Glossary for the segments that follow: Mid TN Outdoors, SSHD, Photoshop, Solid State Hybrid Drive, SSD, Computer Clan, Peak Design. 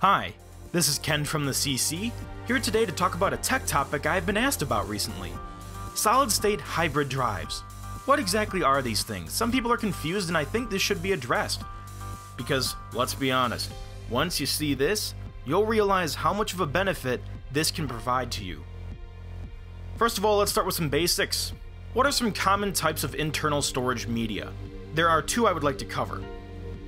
Hi, this is Ken from the CC, here today to talk about a tech topic I've been asked about recently. Solid-state hybrid drives. What exactly are these things? Some people are confused and I think this should be addressed. Because, let's be honest, once you see this, you'll realize how much of a benefit this can provide to you. First of all, let's start with some basics. What are some common types of internal storage media? There are two I would like to cover.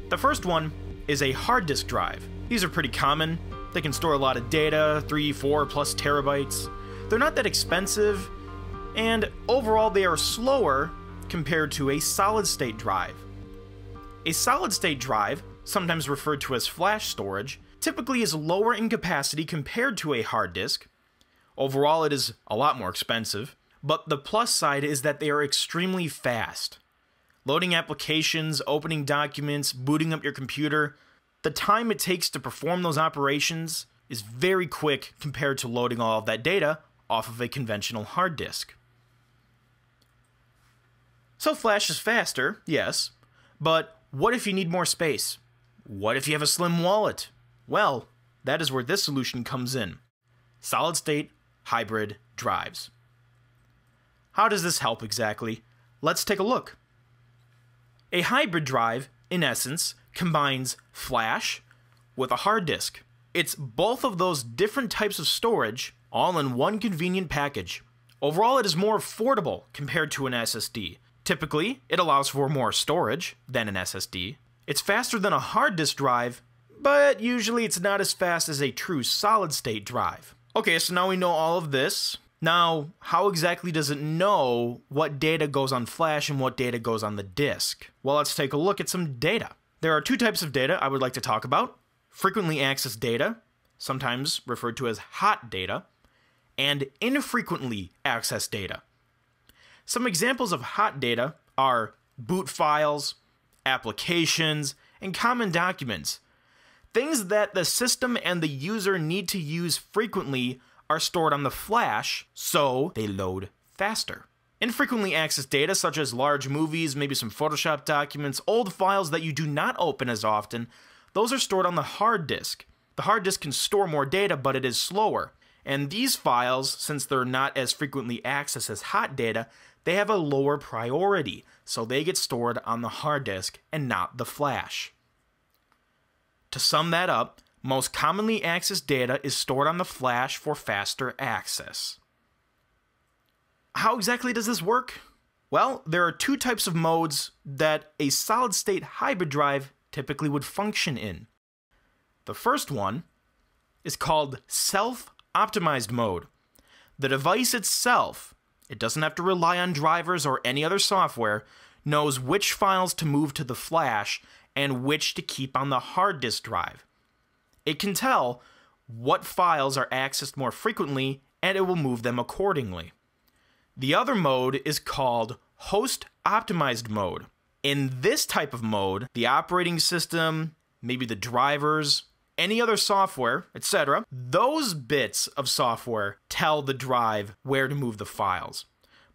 The first one is a hard disk drive. These are pretty common. They can store a lot of data, 3, 4+ terabytes. They're not that expensive, and overall they are slower compared to a solid-state drive. A solid-state drive, sometimes referred to as flash storage, typically is lower in capacity compared to a hard disk. Overall, it is a lot more expensive, but the plus side is that they are extremely fast. Loading applications, opening documents, booting up your computer, the time it takes to perform those operations is very quick compared to loading all of that data off of a conventional hard disk. So flash is faster, yes, but what if you need more space? What if you have a slim wallet? Well, that is where this solution comes in. Solid-state hybrid drives. How does this help exactly? Let's take a look. A hybrid drive, in essence, combines flash with a hard disk. It's both of those different types of storage all in one convenient package. Overall, it is more affordable compared to an SSD. Typically, it allows for more storage than an SSD. It's faster than a hard disk drive, but usually it's not as fast as a true solid-state drive. Okay, so now we know all of this. Now, how exactly does it know what data goes on flash and what data goes on the disk? Well, let's take a look at some data. There are two types of data I would like to talk about: frequently accessed data, sometimes referred to as hot data, and infrequently accessed data. Some examples of hot data are boot files, applications, and common documents. Things that the system and the user need to use frequently are stored on the flash, so they load faster. Infrequently accessed data, such as large movies, maybe some Photoshop documents, old files that you do not open as often, those are stored on the hard disk. The hard disk can store more data, but it is slower. And these files, since they're not as frequently accessed as hot data, they have a lower priority, so they get stored on the hard disk and not the flash. To sum that up, most commonly accessed data is stored on the flash for faster access. How exactly does this work? Well, there are two types of modes that a solid-state hybrid drive typically would function in. The first one is called self-optimized mode. The device itself, it doesn't have to rely on drivers or any other software, knows which files to move to the flash and which to keep on the hard disk drive. It can tell what files are accessed more frequently and it will move them accordingly. The other mode is called host-optimized mode. In this type of mode, the operating system, maybe the drivers, any other software, etc., those bits of software tell the drive where to move the files.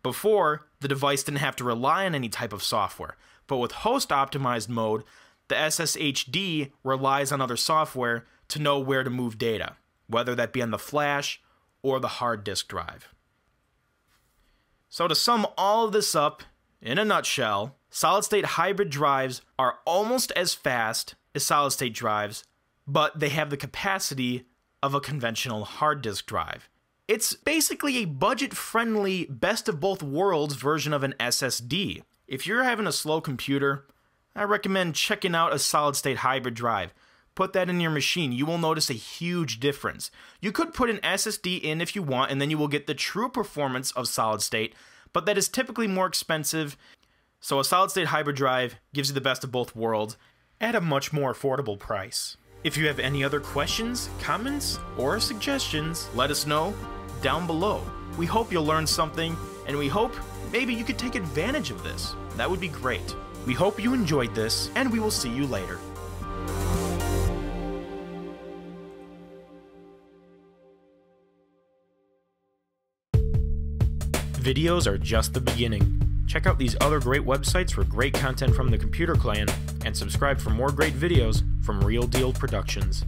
Before, the device didn't have to rely on any type of software, but with host-optimized mode, the SSHD relies on other software to know where to move data, whether that be on the flash or the hard disk drive. So to sum all of this up, in a nutshell, solid-state hybrid drives are almost as fast as solid-state drives, but they have the capacity of a conventional hard disk drive. It's basically a budget-friendly, best-of-both-worlds version of an SSD. If you're having a slow computer, I recommend checking out a solid-state hybrid drive. Put that in your machine. You will notice a huge difference. You could put an SSD in if you want, and then you will get the true performance of solid-state, but that is typically more expensive. So a solid-state hybrid drive gives you the best of both worlds at a much more affordable price. If you have any other questions, comments, or suggestions, let us know down below. We hope you'll learn something, and we hope maybe you could take advantage of this. That would be great. We hope you enjoyed this, and we will see you later. Videos are just the beginning. Check out these other great websites for great content from the Computer Clan, and subscribe for more great videos from Real Deal Productions.